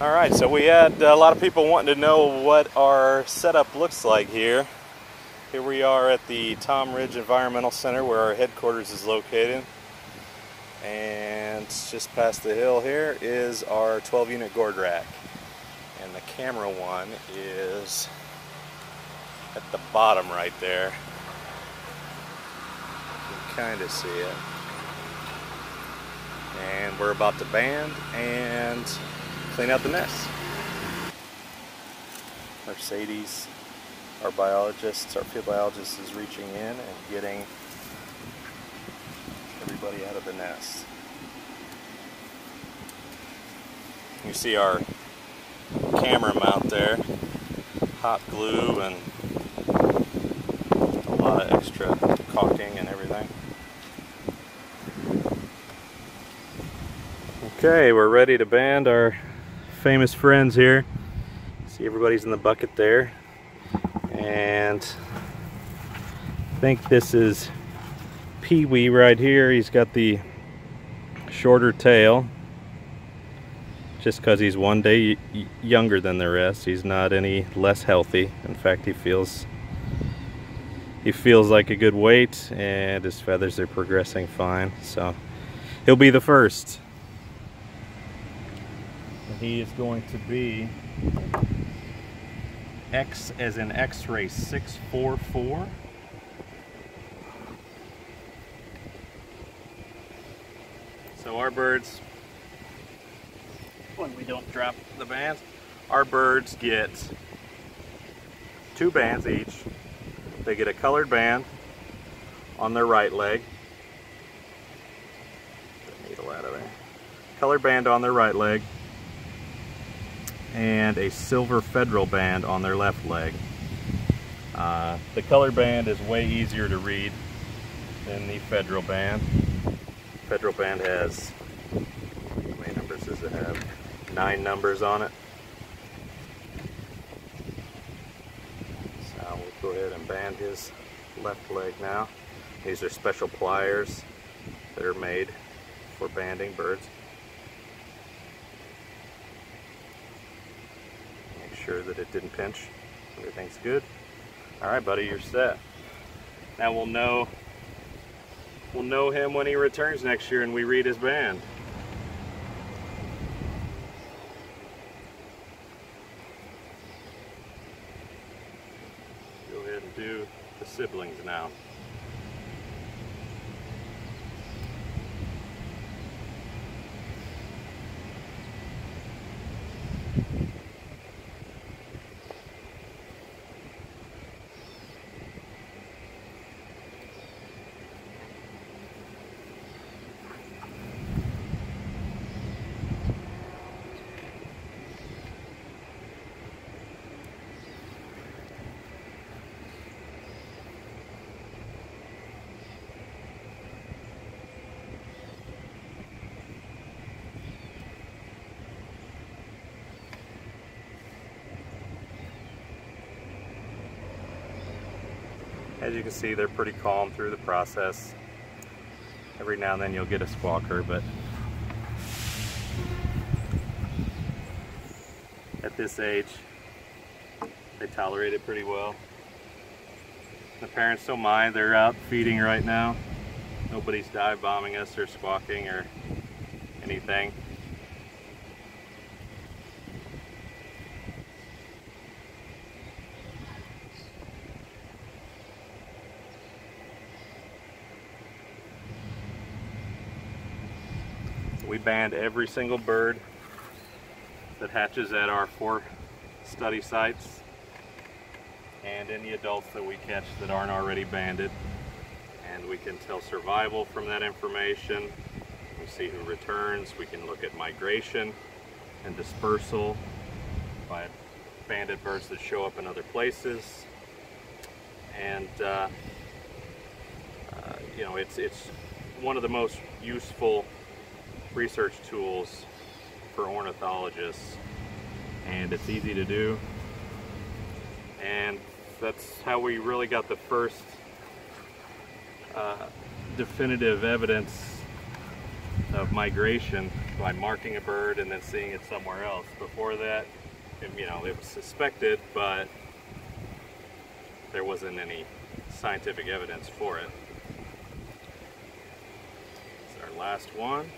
All right, so we had a lot of people wanting to know what our setup looks like here. Here we are at the Tom Ridge Environmental Center, where our headquarters is located. And just past the hill here is our 12-unit gourd rack. And the camera one is at the bottom right there. You can kind of see it. And we're about to band and clean out the nest. Mercedes, our field biologist, is reaching in and getting everybody out of the nest. You see our camera mount there, hot glue and a lot of extra caulking and everything. Okay, we're ready to band our famous friends here. See, everybody's in the bucket there. And I think this is Pee Wee right here. He's got the shorter tail just because he's one day younger than the rest. He's not any less healthy. In fact, he feels like a good weight, and his feathers are progressing fine, so he'll be the first. He is going to be X as in X-ray 644. So our birds, when we don't drop the bands, our birds get two bands each. They get a colored band on their right leg. Get the needle out of there. Colored band on their right leg, and a silver federal band on their left leg. The color band is way easier to read than the federal band. Federal band has, how many numbers does it have? 9 numbers on it. So we'll go ahead and band his left leg now. These are special pliers that are made for banding birds. Sure that it didn't pinch. Everything's good. All right, buddy, you're set. Now we'll know him when he returns next year and we read his band. Go ahead and do the siblings now. As you can see, they're pretty calm through the process. Every now and then you'll get a squawker, but at this age, they tolerate it pretty well. The parents don't mind. They're out feeding right now. Nobody's dive bombing us or squawking or anything. We band every single bird that hatches at our 4 study sites, and any adults that we catch that aren't already banded. And we can tell survival from that information. We see who returns. We can look at migration and dispersal by banded birds that show up in other places. And you know, it's one of the most useful research tools for ornithologists, and it's easy to do, and that's how we really got the first definitive evidence of migration by marking a bird and then seeing it somewhere else. Before that, you know, it was suspected, but there wasn't any scientific evidence for it. It's our last one.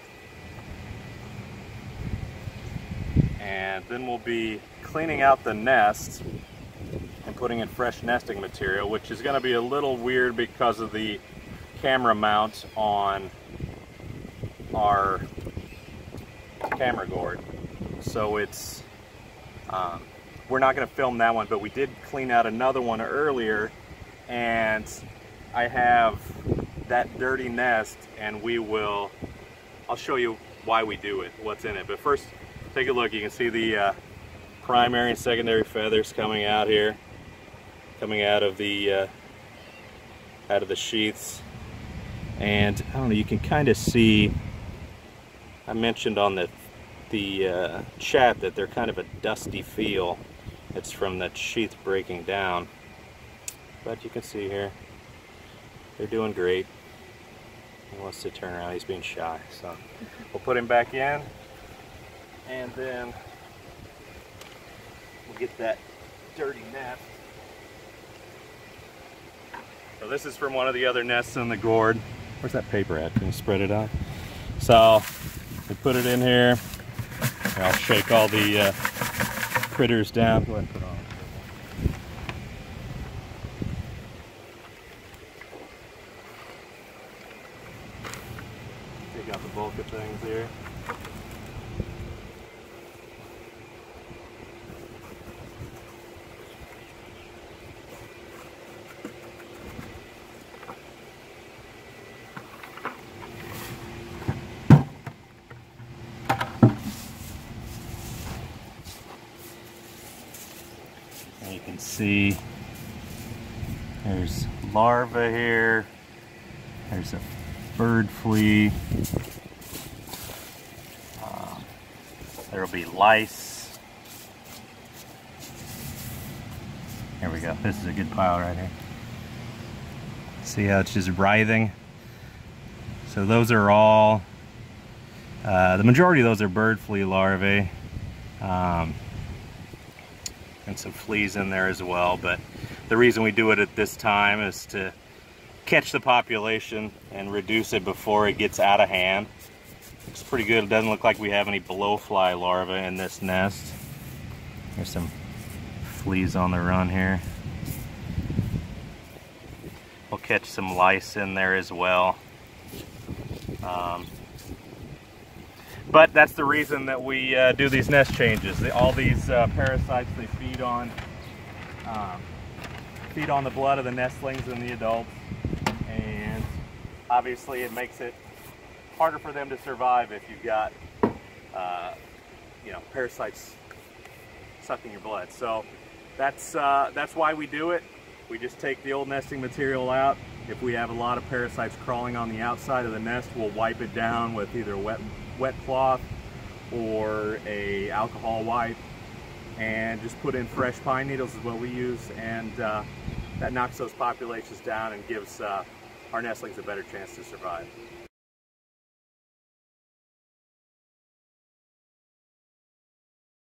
And then we'll be cleaning out the nest and putting in fresh nesting material, which is going to be a little weird because of the camera mount on our camera gourd. So it's, we're not going to film that one, but we did clean out another one earlier, and I have that dirty nest, and we will, I'll show you why we do it, what's in it. But first, take a look. You can see the primary and secondary feathers coming out here, coming out of the sheaths. And I don't know, you can kind of see, I mentioned on the chat that they're kind of a dusty feel. It's from the sheath breaking down. But you can see here, they're doing great. He wants to turn around, he's being shy. So we'll put him back in, and then we'll get that dirty nest. So this is from one of the other nests in the gourd. Where's that paper at? Can you spread it out? So we put it in here. I'll shake all the critters down. Go ahead and put on. Take out the bulk of things here. You can see there's larvae here, there's a bird flea, there'll be lice. Here we go, this is a good pile right here. See how it's just writhing? So those are all, the majority of those are bird flea larvae. And some fleas in there as well, but the reason we do it at this time is to catch the population and reduce it before it gets out of hand. Looks pretty good. It doesn't look like we have any blowfly larvae in this nest. There's some fleas on the run here. We'll catch some lice in there as well. But that's the reason that we do these nest changes. All these parasites, they feed on the blood of the nestlings and the adults, and obviously it makes it harder for them to survive if you've got you know, parasites sucking your blood. So that's why we do it. We just take the old nesting material out. If we have a lot of parasites crawling on the outside of the nest, we'll wipe it down with either wet cloth or a alcohol wipe, and just put in fresh pine needles is what we use, and that knocks those populations down and gives our nestlings a better chance to survive.